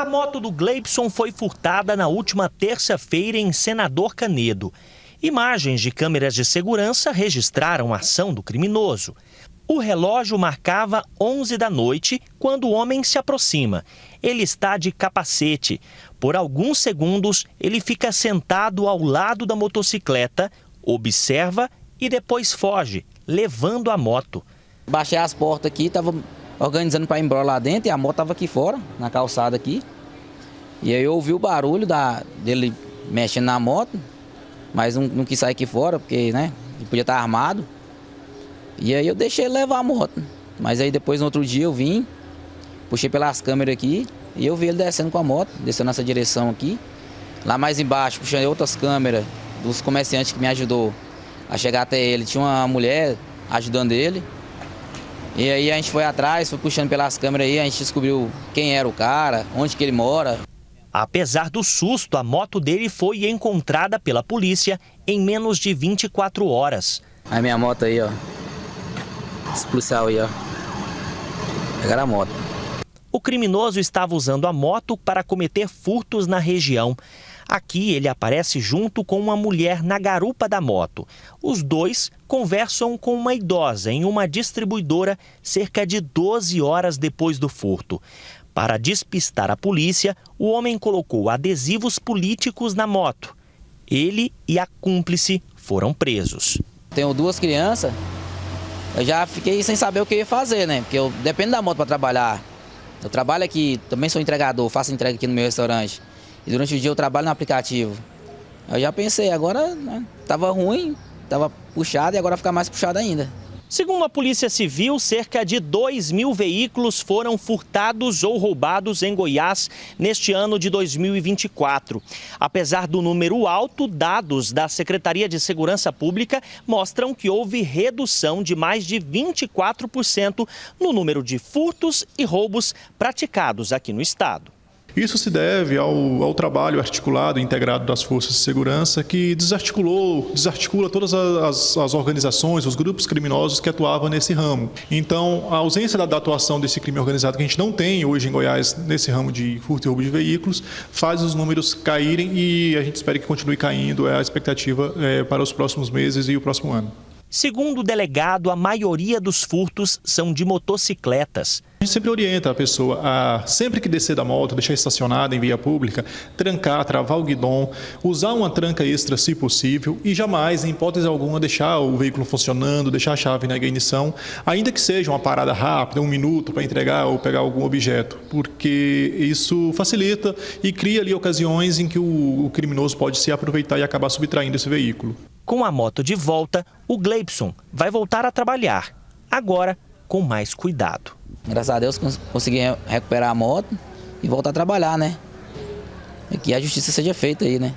A moto do Gleibson foi furtada na última terça-feira em Senador Canedo. Imagens de câmeras de segurança registraram a ação do criminoso. O relógio marcava 11 da noite quando o homem se aproxima. Ele está de capacete. Por alguns segundos, ele fica sentado ao lado da motocicleta, observa e depois foge, levando a moto. Baixei as portas aqui, estava organizando para ir embora lá dentro e a moto estava aqui fora, na calçada aqui. E aí eu ouvi o barulho dele mexendo na moto, mas não quis sair aqui fora, porque né, ele podia estar armado. E aí eu deixei ele levar a moto. Mas aí depois, no outro dia, eu vim, puxei pelas câmeras aqui e eu vi ele descendo com a moto, descendo nessa direção aqui. Lá mais embaixo, puxei outras câmeras dos comerciantes que me ajudou a chegar até ele. Tinha uma mulher ajudando ele. E aí a gente foi atrás, foi puxando pelas câmeras aí, a gente descobriu quem era o cara, onde que ele mora. Apesar do susto, a moto dele foi encontrada pela polícia em menos de 24 horas. A minha moto aí, ó. Esse policial aí, ó. Pegaram a moto. O criminoso estava usando a moto para cometer furtos na região. Aqui ele aparece junto com uma mulher na garupa da moto. Os dois conversam com uma idosa em uma distribuidora cerca de 12 horas depois do furto. Para despistar a polícia, o homem colocou adesivos políticos na moto. Ele e a cúmplice foram presos. Tenho duas crianças, eu já fiquei sem saber o que eu ia fazer, né? Porque eu dependo da moto para trabalhar. Eu trabalho aqui, também sou entregador, faço entrega aqui no meu restaurante. E durante o dia eu trabalho no aplicativo. Eu já pensei, agora né, estava ruim, estava puxado e agora fica mais puxado ainda. Segundo a Polícia Civil, cerca de 2.000 veículos foram furtados ou roubados em Goiás neste ano de 2024. Apesar do número alto, dados da Secretaria de Segurança Pública mostram que houve redução de mais de 24% no número de furtos e roubos praticados aqui no estado. Isso se deve ao trabalho articulado e integrado das forças de segurança que desarticula todas as organizações, os grupos criminosos que atuavam nesse ramo. Então, a ausência da atuação desse crime organizado que a gente não tem hoje em Goiás nesse ramo de furto e roubo de veículos faz os números caírem e a gente espera que continue caindo, é a expectativa para os próximos meses e o próximo ano. Segundo o delegado, a maioria dos furtos são de motocicletas. A gente sempre orienta a pessoa a, sempre que descer da moto, deixar estacionada em via pública, trancar, travar o guidão, usar uma tranca extra se possível e jamais, em hipótese alguma, deixar o veículo funcionando, deixar a chave na ignição, ainda que seja uma parada rápida, um minuto para entregar ou pegar algum objeto, porque isso facilita e cria ali ocasiões em que o criminoso pode se aproveitar e acabar subtraindo esse veículo. Com a moto de volta, o Gleibson vai voltar a trabalhar, agora com mais cuidado. Graças a Deus consegui recuperar a moto e voltar a trabalhar, né? E que a justiça seja feita aí, né?